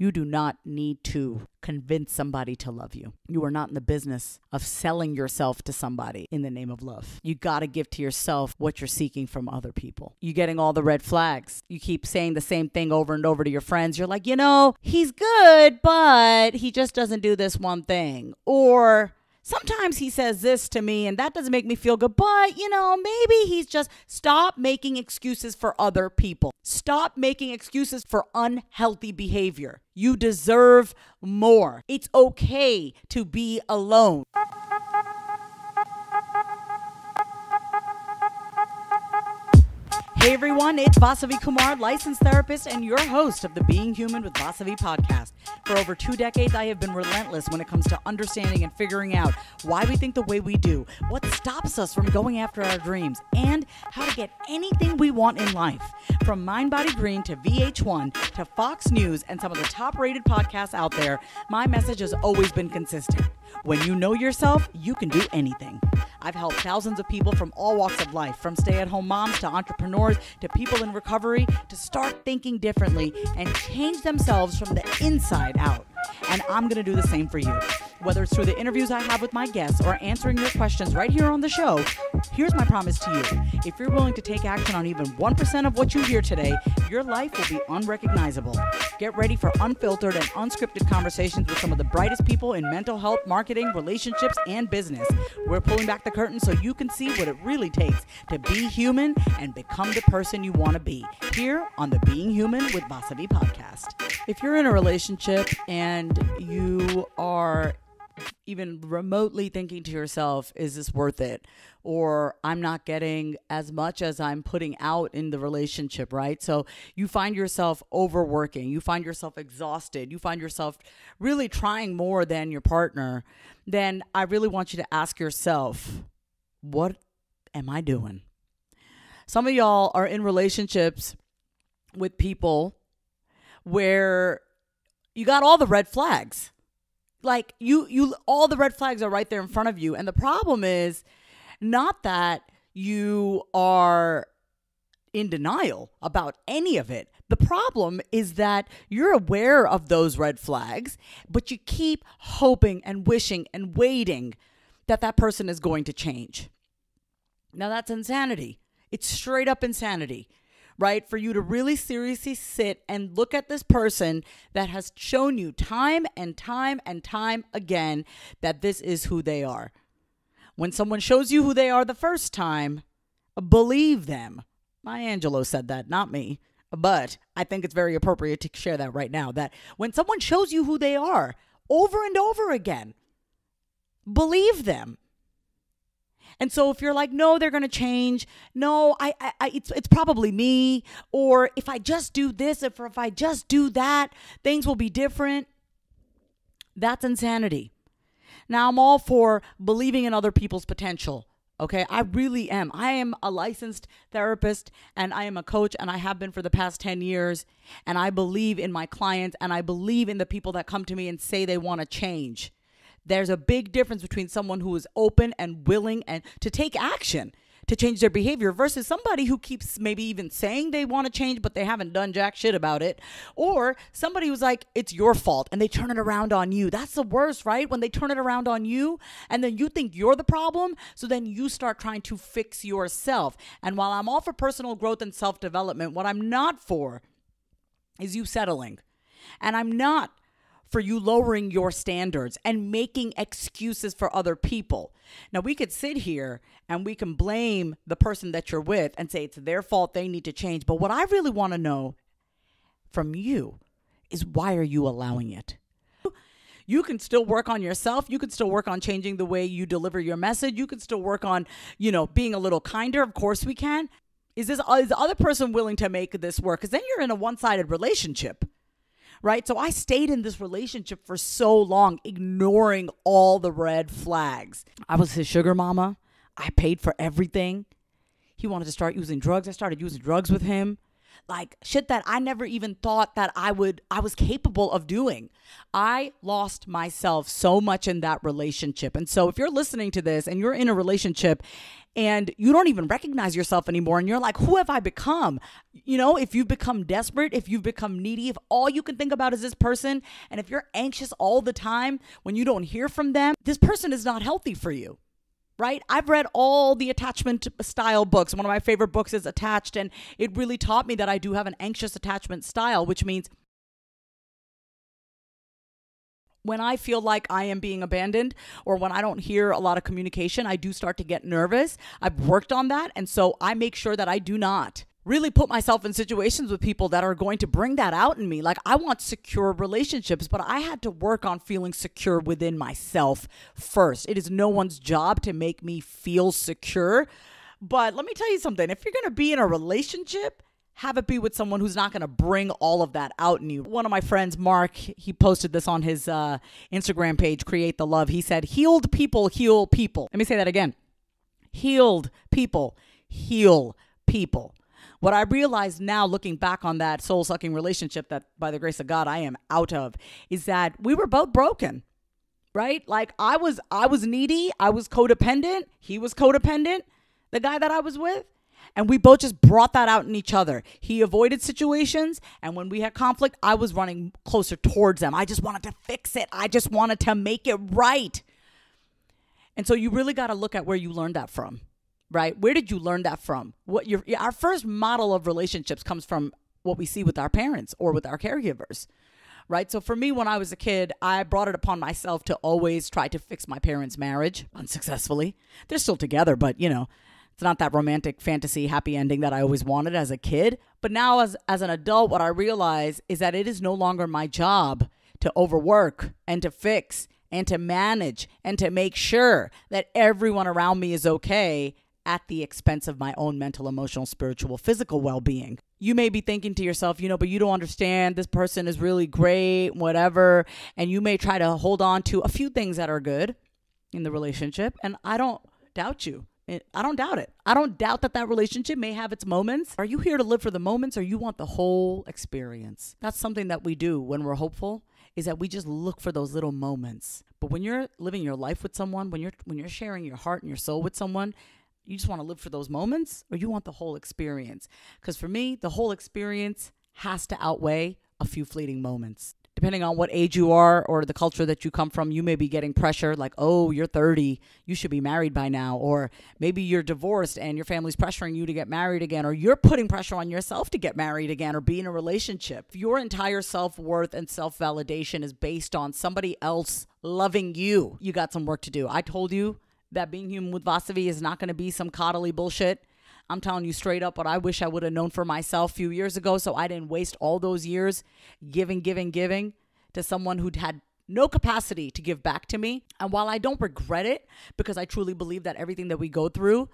You do not need to convince somebody to love you. You are not in the business of selling yourself to somebody in the name of love. You got to give to yourself what you're seeking from other people. You're getting all the red flags. You keep saying the same thing over and over to your friends. You're like, you know, he's good, but he just doesn't do this one thing. Or sometimes he says this to me and that doesn't make me feel good, but you know, maybe he's just... Stop making excuses for other people. Stop making excuses for unhealthy behavior. You deserve more. It's okay to be alone. Hey everyone, it's Vasavi Kumar, licensed therapist and your host of the Being Human with Vasavi podcast. For over 2 decades, I have been relentless when it comes to understanding and figuring out why we think the way we do, what stops us from going after our dreams, and how to get anything we want in life. From MindBodyGreen to VH1 to Fox News and some of the top-rated podcasts out there, my message has always been consistent. When you know yourself, you can do anything. I've helped thousands of people from all walks of life, from stay-at-home moms to entrepreneurs to people in recovery, to start thinking differently and change themselves from the inside out. And I'm going to do the same for you. Whether it's through the interviews I have with my guests or answering your questions right here on the show, here's my promise to you. If you're willing to take action on even 1% of what you hear today, your life will be unrecognizable. Get ready for unfiltered and unscripted conversations with some of the brightest people in mental health, marketing, relationships, and business. We're pulling back the curtain so you can see what it really takes to be human and become the person you want to be, here on the Being Human with Vasavi podcast. If you're in a relationship and you are even remotely thinking to yourself, is this worth it? Or I'm not getting as much as I'm putting out in the relationship, right? So you find yourself overworking, you find yourself exhausted, you find yourself really trying more than your partner, then I really want you to ask yourself, what am I doing? Some of y'all are in relationships with people where you got all the red flags. Like you all the red flags are right there in front of you. And the problem is not that you are in denial about any of it. The problem is that you're aware of those red flags, but you keep hoping and wishing and waiting that that person is going to change. Now that's insanity. It's straight up insanity, right? For you to really seriously sit and look at this person that has shown you time and time and time again that this is who they are. When someone shows you who they are the first time, believe them. Maya Angelou said that, not me. But I think it's very appropriate to share that right now, that when someone shows you who they are over and over again, believe them. And so if you're like, no, they're going to change. No, it's probably me. Or if I just do this, or if I just do that, things will be different. That's insanity. Now, I'm all for believing in other people's potential. Okay, I really am. I am a licensed therapist and I am a coach, and I have been for the past 10 years. And I believe in my clients, and I believe in the people that come to me and say they want to change. There's a big difference between someone who is open and willing and to take action to change their behavior versus somebody who keeps maybe even saying they want to change, but they haven't done jack shit about it. Or somebody who's like, it's your fault, and they turn it around on you. That's the worst, right? When they turn it around on you and then you think you're the problem. So then you start trying to fix yourself. And while I'm all for personal growth and self-development, what I'm not for is you settling. And I'm not for you lowering your standards and making excuses for other people. Now, we could sit here and we can blame the person that you're with and say it's their fault, they need to change. But what I really want to know from you is, why are you allowing it? You can still work on yourself. You can still work on changing the way you deliver your message. You can still work on, you know, being a little kinder. Of course we can. Is the other person willing to make this work? Because then you're in a one-sided relationship. Right? So I stayed in this relationship for so long, ignoring all the red flags. I was his sugar mama. I paid for everything. He wanted to start using drugs. I started using drugs with him. like shit that I never even thought that I was capable of doing. I lost myself so much in that relationship. And so if you're listening to this and you're in a relationship and you don't even recognize yourself anymore, and you're like, who have I become? You know, if you've become desperate, if you've become needy, if all you can think about is this person, and if you're anxious all the time when you don't hear from them, this person is not healthy for you. Right? I've read all the attachment style books. One of my favorite books is Attached, and it really taught me that I do have an anxious attachment style, which means when I feel like I am being abandoned or when I don't hear a lot of communication, I do start to get nervous. I've worked on that, and so I make sure that I do not really put myself in situations with people that are going to bring that out in me. Like, I want secure relationships, but I had to work on feeling secure within myself first. It is no one's job to make me feel secure. But let me tell you something. If you're going to be in a relationship, have it be with someone who's not going to bring all of that out in you. One of my friends, Mark, he posted this on his Instagram page, Create the Love. He said, healed people heal people. Let me say that again. Healed people heal people. What I realized now, looking back on that soul-sucking relationship that, by the grace of God, I am out of, is that we were both broken, right? Like, I was needy. I was codependent. He was codependent, the guy that I was with. And we both just brought that out in each other. He avoided situations. And when we had conflict, I was running closer towards them. I just wanted to fix it. I just wanted to make it right. And so you really got to look at where you learned that from. Right? Where did you learn that from? Our first model of relationships comes from what we see with our parents or with our caregivers, right? So for me, when I was a kid, I brought it upon myself to always try to fix my parents' marriage unsuccessfully. They're still together, but you know, it's not that romantic fantasy happy ending that I always wanted as a kid. But now as an adult, what I realize is that it is no longer my job to overwork and to fix and to manage and to make sure that everyone around me is okay at the expense of my own mental, emotional, spiritual, physical well-being. You may be thinking to yourself, you know, but you don't understand, this person is really great, whatever, and you may try to hold on to a few things that are good in the relationship, and I don't doubt you. I don't doubt it. I don't doubt that that relationship may have its moments. Are you here to live for the moments, or you want the whole experience? That's something that we do when we're hopeful, is that we just look for those little moments. But when you're living your life with someone, when you're sharing your heart and your soul with someone, you just want to live for those moments, or you want the whole experience? Because for me, the whole experience has to outweigh a few fleeting moments. Depending on what age you are or the culture that you come from, you may be getting pressure like, oh, you're 30, you should be married by now. Or maybe you're divorced and your family's pressuring you to get married again, or you're putting pressure on yourself to get married again or be in a relationship. If your entire self-worth and self-validation is based on somebody else loving you, you got some work to do. I told you that Being Human with Vasavi is not going to be some coddly bullshit. I'm telling you straight up what I wish I would have known for myself a few years ago, so I didn't waste all those years giving to someone who'd had no capacity to give back to me. And while I don't regret it, because I truly believe that everything that we go through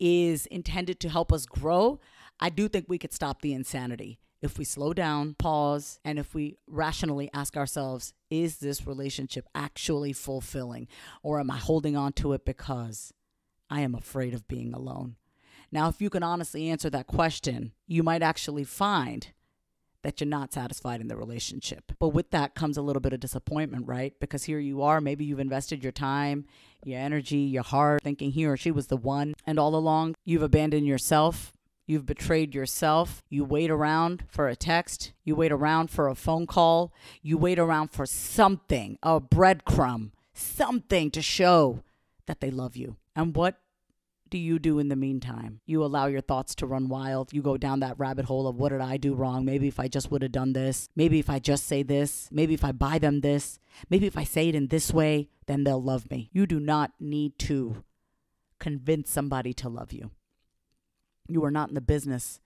is intended to help us grow, I do think we could stop the insanity if we slow down, pause, and if we rationally ask ourselves, is this relationship actually fulfilling? Or am I holding on to it because I am afraid of being alone? Now, if you can honestly answer that question, you might actually find that you're not satisfied in the relationship. But with that comes a little bit of disappointment, right? Because here you are, maybe you've invested your time, your energy, your heart, thinking he or she was the one. And all along, you've abandoned yourself. You've betrayed yourself. You wait around for a text. You wait around for a phone call. You wait around for something, a breadcrumb, something to show that they love you. And what do you do in the meantime? You allow your thoughts to run wild. You go down that rabbit hole of what did I do wrong? Maybe if I just would have done this. Maybe if I just say this. Maybe if I buy them this. Maybe if I say it in this way, then they'll love me. You do not need to convince somebody to love you. You are not in the business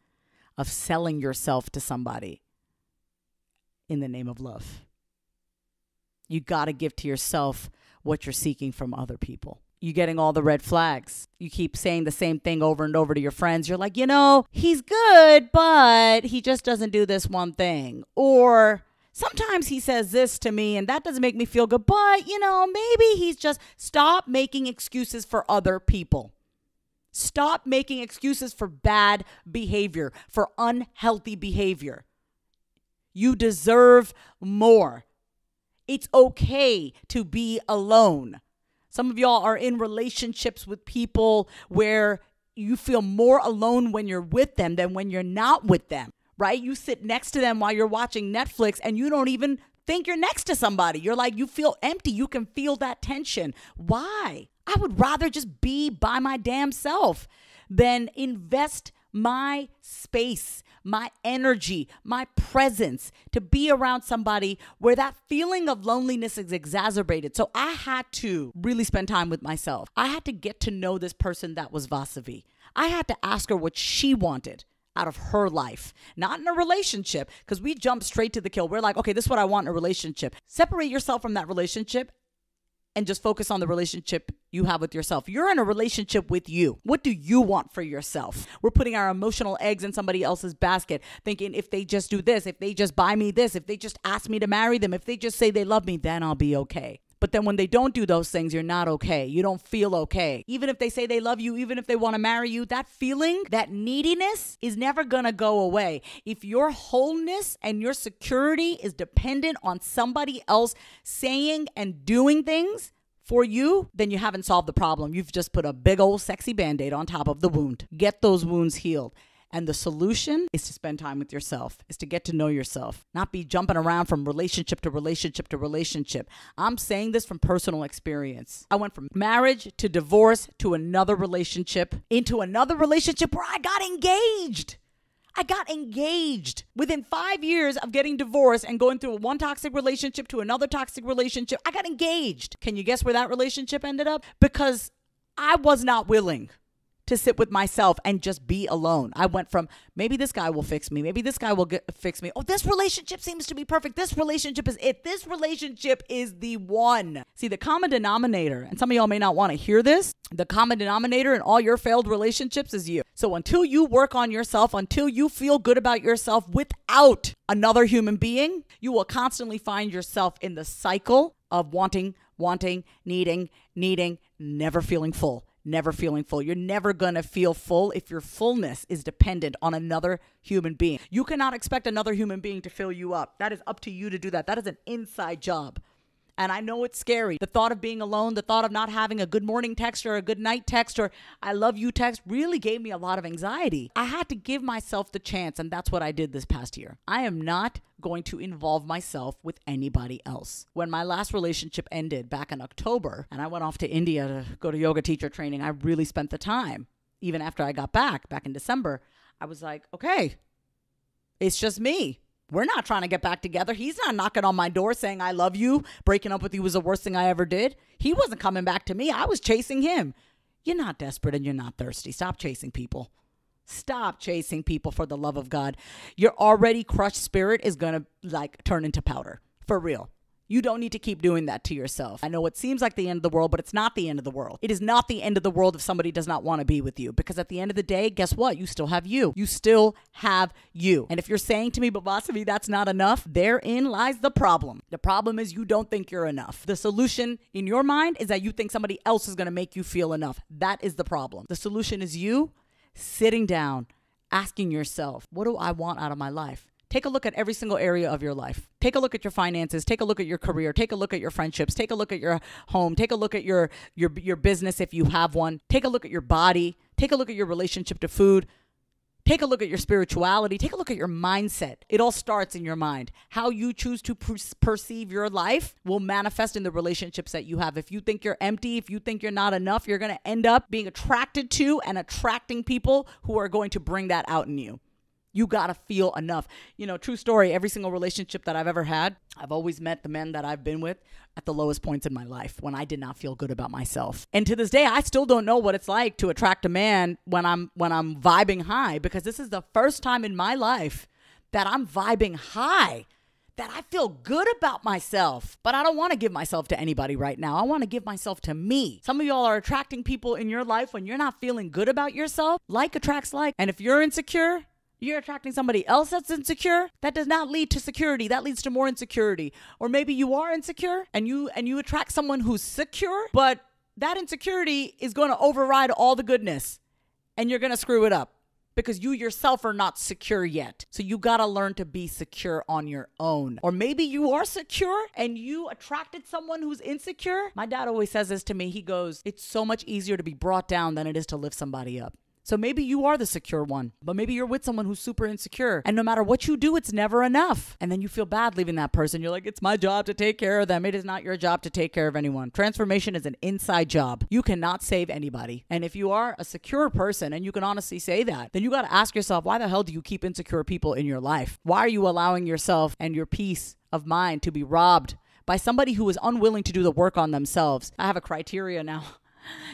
of selling yourself to somebody in the name of love. You got to give to yourself what you're seeking from other people. You're getting all the red flags. You keep saying the same thing over and over to your friends. You're like, you know, he's good, but he just doesn't do this one thing. Or sometimes he says this to me and that doesn't make me feel good, but you know, maybe he's just... Stop making excuses for other people. Stop making excuses for bad behavior, for unhealthy behavior. You deserve more. It's okay to be alone. Some of y'all are in relationships with people where you feel more alone when you're with them than when you're not with them, right? You sit next to them while you're watching Netflix and you don't even think you're next to somebody. You're like, you feel empty. You can feel that tension. Why? I would rather just be by my damn self than invest my space, my energy, my presence to be around somebody where that feeling of loneliness is exacerbated. So I had to really spend time with myself. I had to get to know this person that was Vasavi. I had to ask her what she wanted out of her life, not in a relationship, because we jump straight to the kill. We're like, okay, this is what I want in a relationship. Separate yourself from that relationship and just focus on the relationship you have with yourself. You're in a relationship with you. What do you want for yourself? We're putting our emotional eggs in somebody else's basket, thinking if they just do this, if they just buy me this, if they just ask me to marry them, if they just say they love me, then I'll be okay. But then when they don't do those things, you're not okay. You don't feel okay. Even if they say they love you, even if they want to marry you, that feeling, that neediness is never going to go away. If your wholeness and your security is dependent on somebody else saying and doing things for you, then you haven't solved the problem. You've just put a big old sexy Band-Aid on top of the wound. Get those wounds healed. And the solution is to spend time with yourself, is to get to know yourself, not be jumping around from relationship to relationship to relationship. I'm saying this from personal experience. I went from marriage to divorce to another relationship into another relationship where I got engaged. I got engaged within 5 years of getting divorced and going through one toxic relationship to another toxic relationship. I got engaged. Can you guess where that relationship ended up? Because I was not willing to sit with myself and just be alone. I went from, maybe this guy will fix me. Maybe this guy will fix me. Oh, this relationship seems to be perfect. This relationship is it. This relationship is the one. See, the common denominator, and some of y'all may not want to hear this, the common denominator in all your failed relationships is you. So until you work on yourself, until you feel good about yourself without another human being, you will constantly find yourself in the cycle of wanting, needing, never feeling full. Never feeling full. You're never going to feel full if your fullness is dependent on another human being. You cannot expect another human being to fill you up. That is up to you to do that. That is an inside job. And I know it's scary. The thought of being alone, the thought of not having a good morning text or a good night text or I love you text really gave me a lot of anxiety. I had to give myself the chance, and that's what I did this past year. I am not going to involve myself with anybody else. When my last relationship ended back in October and I went off to India to go to yoga teacher training, I really spent the time. Even after I got back in December, I was like, okay, it's just me. We're not trying to get back together. He's not knocking on my door saying, I love you. Breaking up with you was the worst thing I ever did. He wasn't coming back to me. I was chasing him. You're not desperate and you're not thirsty. Stop chasing people. Stop chasing people, for the love of God. Your already crushed spirit is going to turn into powder. For real. You don't need to keep doing that to yourself. I know it seems like the end of the world, but it's not the end of the world. It is not the end of the world if somebody does not want to be with you, because at the end of the day, guess what? You still have you. You still have you. And if you're saying to me, but Vasavi, that's not enough, therein lies the problem. The problem is you don't think you're enough. The solution in your mind is that you think somebody else is going to make you feel enough. That is the problem. The solution is you sitting down, asking yourself, what do I want out of my life? Take a look at every single area of your life. Take a look at your finances. Take a look at your career. Take a look at your friendships. Take a look at your home. Take a look at your business if you have one. Take a look at your body. Take a look at your relationship to food. Take a look at your spirituality. Take a look at your mindset. It all starts in your mind. How you choose to perceive your life will manifest in the relationships that you have. If you think you're empty, if you think you're not enough, you're going to end up being attracted to and attracting people who are going to bring that out in you. You gotta feel enough. You know, true story, every single relationship that I've ever had, I've always met the men that I've been with at the lowest points in my life when I did not feel good about myself. And to this day, I still don't know what it's like to attract a man when I'm vibing high, because this is the first time in my life that I'm vibing high, that I feel good about myself. But I don't want to give myself to anybody right now. I want to give myself to me. Some of y'all are attracting people in your life when you're not feeling good about yourself. Like attracts like. And if you're insecure, you're attracting somebody else that's insecure. That does not lead to security. That leads to more insecurity. Or maybe you are insecure and you attract someone who's secure, but that insecurity is going to override all the goodness. and you're going to screw it up because you yourself are not secure yet. So you got to learn to be secure on your own. Or maybe you are secure and you attracted someone who's insecure. My dad always says this to me. He goes, it's so much easier to be brought down than it is to lift somebody up. So maybe you are the secure one, but maybe you're with someone who's super insecure, and no matter what you do, it's never enough. And then you feel bad leaving that person. You're like, it's my job to take care of them. It is not your job to take care of anyone. Transformation is an inside job. You cannot save anybody. And if you are a secure person, and you can honestly say that, then you got to ask yourself, why the hell do you keep insecure people in your life? Why are you allowing yourself and your peace of mind to be robbed by somebody who is unwilling to do the work on themselves? I have a criteria now.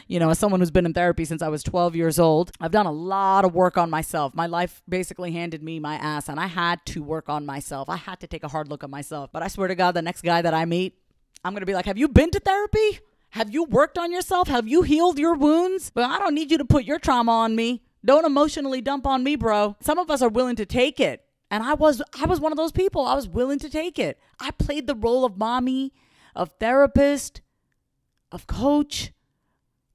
You know, as someone who's been in therapy since I was 12 years old, I've done a lot of work on myself. My life basically handed me my ass, and I had to work on myself. I had to take a hard look at myself. But I swear to God, the next guy that I meet, I'm going to be like, have you been to therapy? Have you worked on yourself? Have you healed your wounds? But I don't need you to put your trauma on me. Don't emotionally dump on me, bro. Some of us are willing to take it. And I was one of those people. I was willing to take it. I played the role of mommy, of therapist, of coach,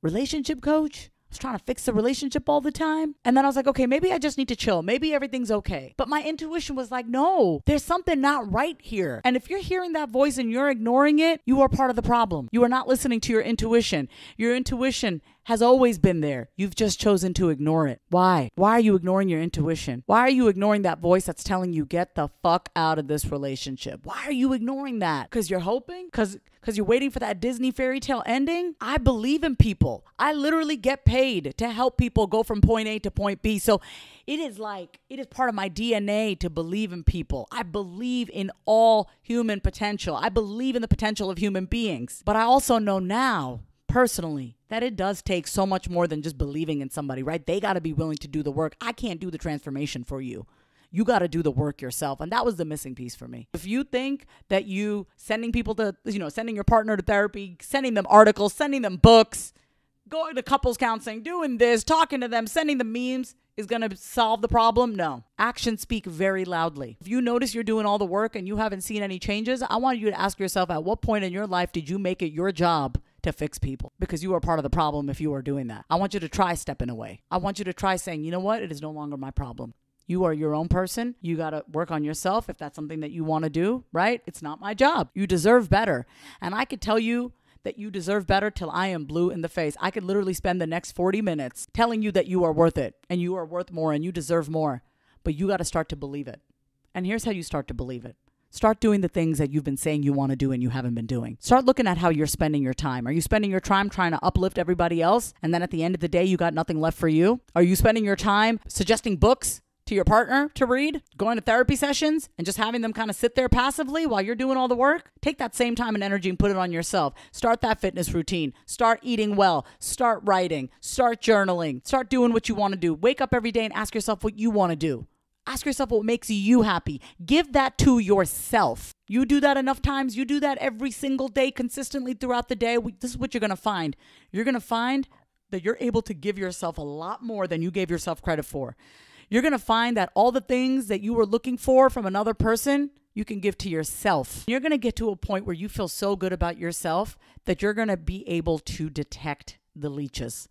relationship coach. I was trying to fix the relationship all the time. And then I was like, okay, maybe I just need to chill. Maybe everything's okay. But my intuition was like, no, there's something not right here. And if you're hearing that voice and you're ignoring it, you are part of the problem. You are not listening to your intuition. Your intuition has always been there. You've just chosen to ignore it. Why? Why are you ignoring your intuition? Why are you ignoring that voice that's telling you, get the fuck out of this relationship? Why are you ignoring that? Because you're hoping? Because you're waiting for that Disney fairy tale ending? I believe in people. I literally get paid to help people go from point A to point B. So it is part of my DNA to believe in people. I believe in all human potential. I believe in the potential of human beings. But I also know now, personally, that it does take so much more than just believing in somebody, right? They got to be willing to do the work. I can't do the transformation for you. You got to do the work yourself. And that was the missing piece for me. If you think that you sending people to, sending your partner to therapy, sending them articles, sending them books, going to couples counseling, doing this, talking to them, sending them memes is going to solve the problem, no. Actions speak very loudly. If you notice you're doing all the work and you haven't seen any changes, I want you to ask yourself, at what point in your life did you make it your job to fix people? Because you are part of the problem if you are doing that. I want you to try stepping away. I want you to try saying, you know what? It is no longer my problem. You are your own person. You got to work on yourself if that's something that you want to do, right? It's not my job. You deserve better. And I could tell you that you deserve better till I am blue in the face. I could literally spend the next 40 minutes telling you that you are worth it and you are worth more and you deserve more, but you got to start to believe it. And here's how you start to believe it. Start doing the things that you've been saying you want to do and you haven't been doing. Start looking at how you're spending your time. Are you spending your time trying to uplift everybody else? And then at the end of the day, you got nothing left for you? Are you spending your time suggesting books to your partner to read, going to therapy sessions, and just having them kind of sit there passively while you're doing all the work? Take that same time and energy and put it on yourself. Start that fitness routine. Start eating well. Start writing. Start journaling. Start doing what you want to do. Wake up every day and ask yourself what you want to do. Ask yourself what makes you happy. Give that to yourself. You do that enough times. You do that every single day consistently throughout the day. This is what you're going to find. You're going to find that you're able to give yourself a lot more than you gave yourself credit for. You're going to find that all the things that you were looking for from another person, you can give to yourself. You're going to get to a point where you feel so good about yourself that you're going to be able to detect the leeches.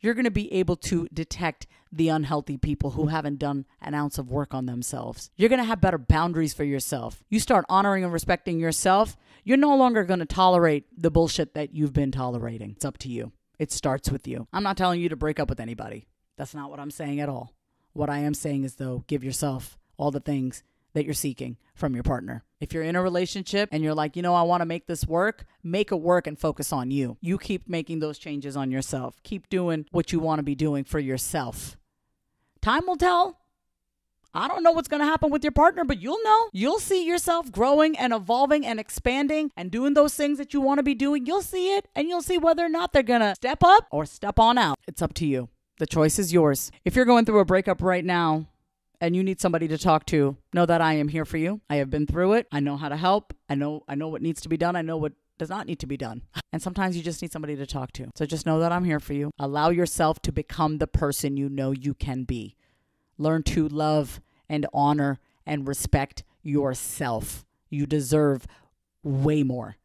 You're going to be able to detect the unhealthy people who haven't done an ounce of work on themselves. You're going to have better boundaries for yourself. You start honoring and respecting yourself. You're no longer going to tolerate the bullshit that you've been tolerating. It's up to you. It starts with you. I'm not telling you to break up with anybody. That's not what I'm saying at all. What I am saying is, though, give yourself all the things that you're seeking from your partner. If you're in a relationship and you're like, I want to make this work, make it work and focus on you. You keep making those changes on yourself. Keep doing what you want to be doing for yourself. Time will tell. I don't know what's going to happen with your partner, but you'll know. You'll see yourself growing and evolving and expanding and doing those things that you want to be doing. You'll see it, and you'll see whether or not they're going to step up or step on out. It's up to you. The choice is yours. If you're going through a breakup right now, and you need somebody to talk to, know that I am here for you. I have been through it. I know how to help. I know what needs to be done. I know what does not need to be done. And sometimes you just need somebody to talk to. So just know that I'm here for you. Allow yourself to become the person you know you can be. Learn to love and honor and respect yourself. You deserve way more.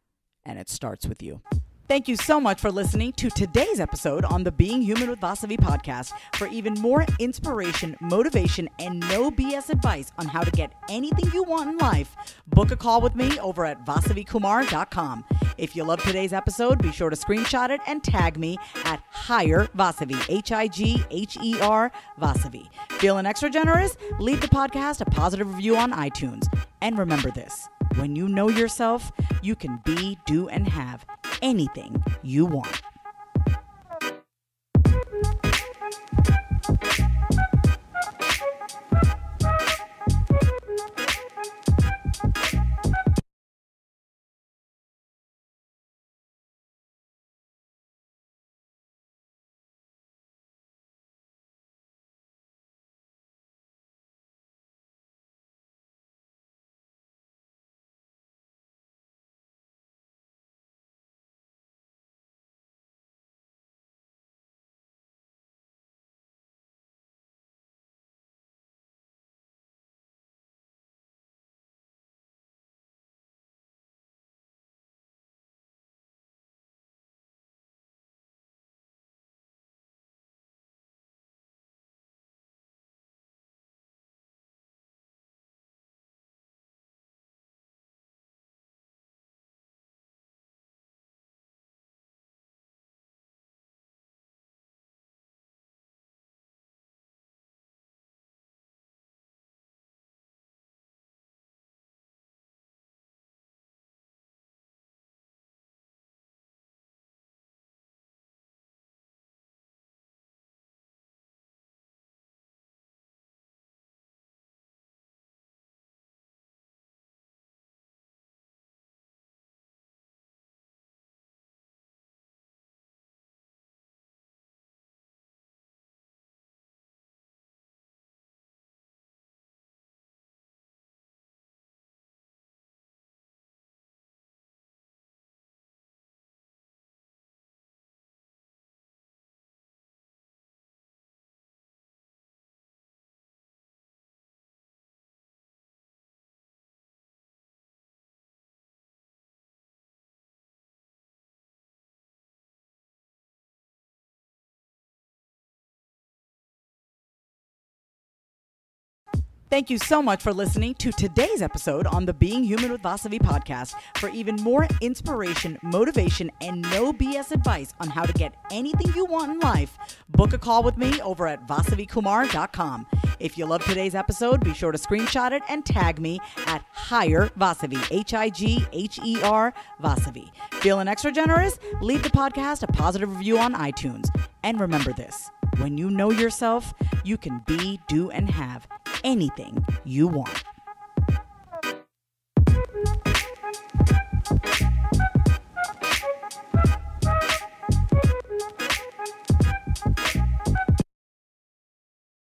And it starts with you. Thank you so much for listening to today's episode on the Being Human with Vasavi podcast. For even more inspiration, motivation, and no BS advice on how to get anything you want in life, book a call with me over at vasavikumar.com. If you loved today's episode, be sure to screenshot it and tag me at Higher Vasavi, HIGHER Vasavi. Feeling extra generous? Leave the podcast a positive review on iTunes. And remember this, when you know yourself, you can be, do, and have anything you want. Thank you so much for listening to today's episode on the Being Human with Vasavi podcast. For even more inspiration, motivation, and no BS advice on how to get anything you want in life, book a call with me over at vasavikumar.com. If you loved today's episode, be sure to screenshot it and tag me at Higher Vasavi, HIGHER Vasavi. Feeling extra generous? Leave the podcast a positive review on iTunes. And remember this, when you know yourself, you can be, do, and have anything you want.